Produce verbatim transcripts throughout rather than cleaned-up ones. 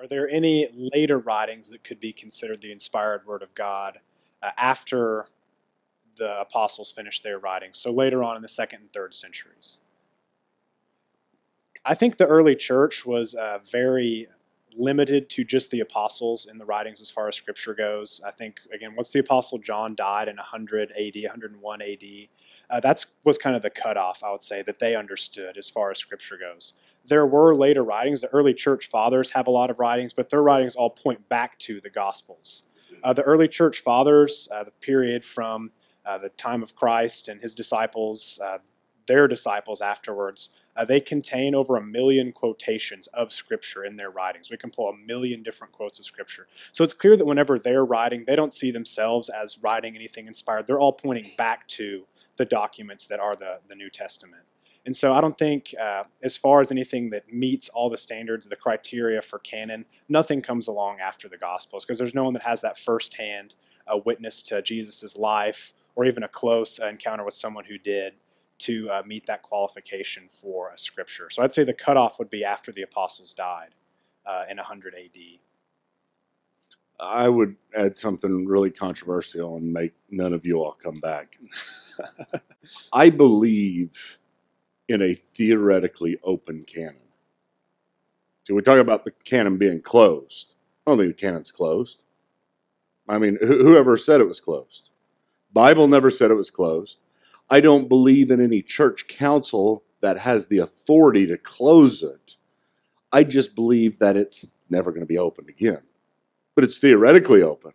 Are there any later writings that could be considered the inspired Word of God uh, after the apostles finished their writings, so later on in the second and third centuries? I think the early church was uh, very limited to just the apostles in the writings as far as Scripture goes. I think, again, once the Apostle John died in one hundred A D, one hundred one A D, uh, that was kind of the cutoff, I would say, that they understood as far as Scripture goes. There were later writings. The early church fathers have a lot of writings, but their writings all point back to the Gospels. Uh, the early church fathers, uh, the period from uh, the time of Christ and his disciples, uh, their disciples afterwards, Uh, they contain over a million quotations of Scripture in their writings. We can pull a million different quotes of Scripture. So it's clear that whenever they're writing, they don't see themselves as writing anything inspired. They're all pointing back to the documents that are the, the New Testament. And so I don't think, uh, as far as anything that meets all the standards, the criteria for canon, nothing comes along after the Gospels, because there's no one that has that firsthand uh, witness to Jesus' life, or even a close uh, encounter with someone who did, to uh, meet that qualification for a Scripture. So I'd say the cutoff would be after the apostles died uh, in one hundred A D. I would add something really controversial and make none of you all come back. I believe in a theoretically open canon. So we talk about the canon being closed. I don't think the canon's closed. I mean, wh whoever said it was closed. Bible never said it was closed. I don't believe in any church council that has the authority to close it. I just believe that it's never going to be opened again. But it's theoretically open.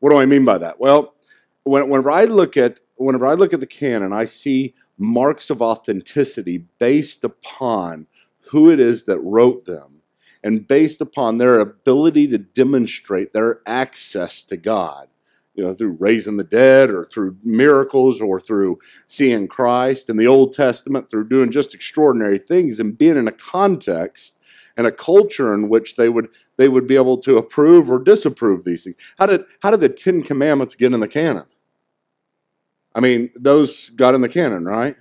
What do I mean by that? Well, whenever I look at, whenever I look at the canon, I see marks of authenticity based upon who it is that wrote them and based upon their ability to demonstrate their access to God. You know, through raising the dead or through miracles or through seeing Christ in the Old Testament, through doing just extraordinary things and being in a context and a culture in which they would they would be able to approve or disapprove these things. How did how did the Ten Commandments get in the canon? I mean, those got in the canon, right?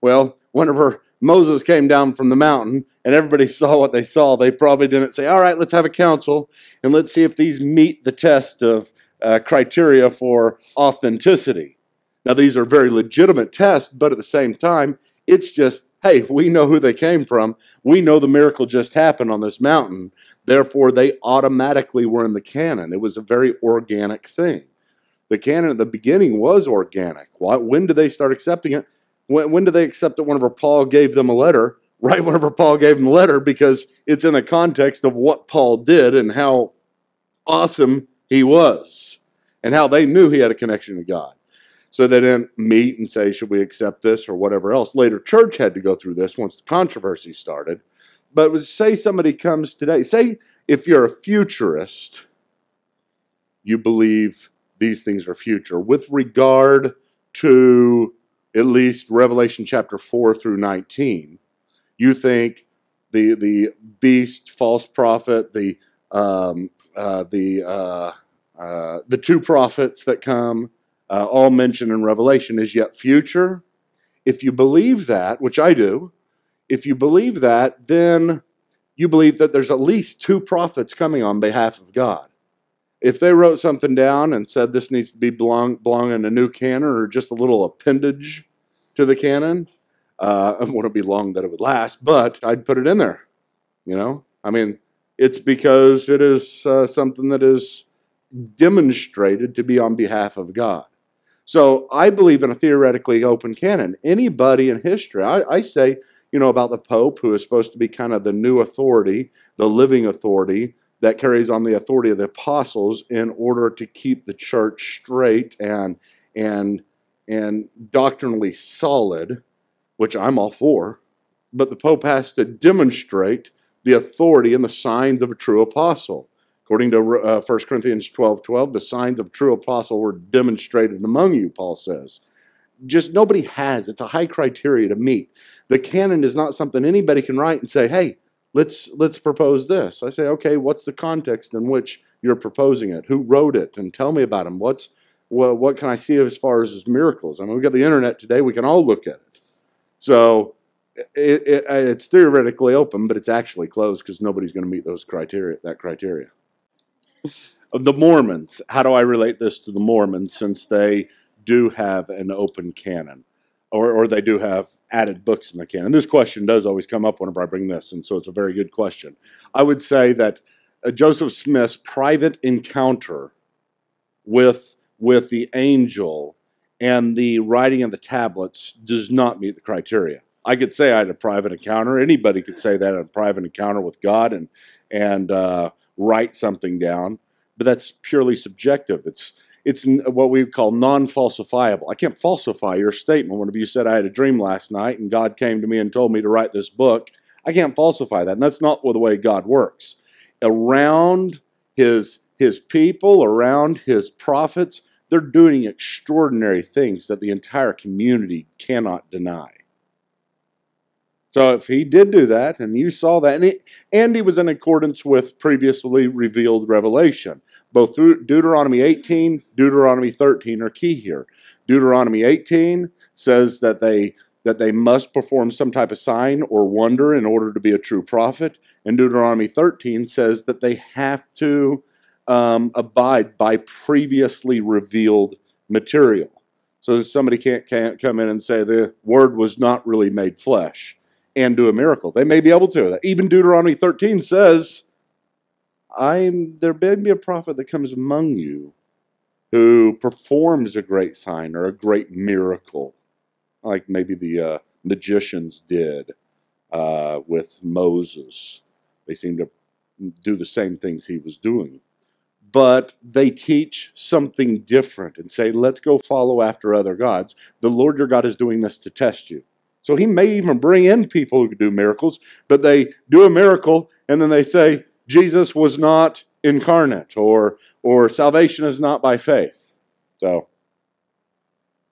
Well, whenever Moses came down from the mountain and everybody saw what they saw, they probably didn't say, all right, let's have a council and let's see if these meet the test of Uh, criteria for authenticity. Now, these are very legitimate tests, but at the same time, it's just, hey, we know who they came from. We know the miracle just happened on this mountain. Therefore, they automatically were in the canon. It was a very organic thing. The canon at the beginning was organic. Why? When did they start accepting it? When, when did they accept it? Whenever Paul gave them a letter, right whenever Paul gave them a letter, because it's in the context of what Paul did and how awesome he was, and how they knew he had a connection to God. So they didn't meet and say, should we accept this or whatever else. Later, church had to go through this once the controversy started. But was, say somebody comes today, say if you're a futurist, you believe these things are future. With regard to at least Revelation chapter four through nineteen, you think the, the beast, false prophet, the Um, uh, the uh, uh, the two prophets that come, uh, all mentioned in Revelation, is yet future. If you believe that, which I do, if you believe that, then you believe that there's at least two prophets coming on behalf of God. If they wrote something down and said this needs to be belong, belong in a new canon or just a little appendage to the canon, uh, it wouldn't be long that it would last, but I'd put it in there. You know, I mean, it's because it is uh, something that is demonstrated to be on behalf of God. So I believe in a theoretically open canon. Anybody in history, I, I say, you know, about the Pope, who is supposed to be kind of the new authority, the living authority that carries on the authority of the apostles in order to keep the church straight and, and, and doctrinally solid, which I'm all for. But the Pope has to demonstrate the authority and the signs of a true apostle. According to uh, First Corinthians twelve twelve, the signs of a true apostle were demonstrated among you, Paul says. Just nobody has. It's a high criteria to meet. The canon is not something anybody can write and say, hey, let's, let's propose this. I say, okay, what's the context in which you're proposing it? Who wrote it? And tell me about him. What's, well, what can I see as far as his miracles? I mean, we've got the internet today. We can all look at it. So it, it, it's theoretically open, but it's actually closed because nobody's going to meet those criteria. That criteria. Of the Mormons, how do I relate this to the Mormons, since they do have an open canon, or, or they do have added books in the canon? This question does always come up whenever I bring this, and so it's a very good question. I would say that uh, Joseph Smith's private encounter with, with the angel and the writing of the tablets does not meet the criteria. I could say I had a private encounter. Anybody could say that, a private encounter with God, and, and uh, write something down. But that's purely subjective. It's, it's what we call non-falsifiable. I can't falsify your statement. Whenever you said I had a dream last night and God came to me and told me to write this book, I can't falsify that. And that's not the way God works. Around his, his people, around his prophets, they're doing extraordinary things that the entire community cannot deny. So if he did do that, and you saw that, and he, and he was in accordance with previously revealed revelation, both through Deuteronomy eighteen, Deuteronomy thirteen are key here. Deuteronomy eighteen says that they, that they must perform some type of sign or wonder in order to be a true prophet, and Deuteronomy thirteen says that they have to um, abide by previously revealed material. So somebody can't, can't come in and say the word was not really made flesh and do a miracle. They may be able to. Even Deuteronomy thirteen says, "I'm there may be a prophet that comes among you who performs a great sign or a great miracle, like maybe the uh, magicians did uh, with Moses. They seem to do the same things he was doing. But they teach something different and say, let's go follow after other gods. The Lord your God is doing this to test you." So he may even bring in people who do miracles, but they do a miracle and then they say, Jesus was not incarnate, or, or salvation is not by faith. So